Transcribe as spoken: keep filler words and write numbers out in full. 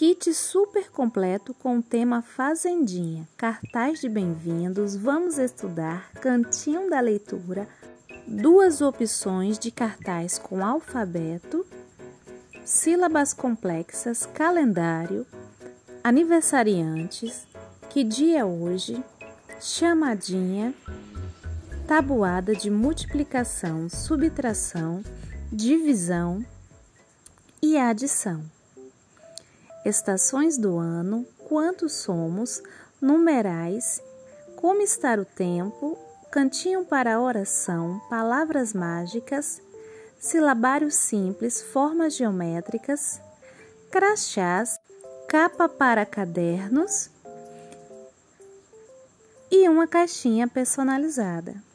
Kit super completo com o tema Fazendinha, cartaz de bem-vindos, vamos estudar, cantinho da leitura, duas opções de cartaz com alfabeto, sílabas complexas, calendário, aniversariantes, que dia é hoje, chamadinha, tabuada de multiplicação, subtração, divisão e adição. Estações do ano, quantos somos, numerais, como estar o tempo, cantinho para oração, palavras mágicas, silabário simples, formas geométricas, crachás, capa para cadernos e uma caixinha personalizada.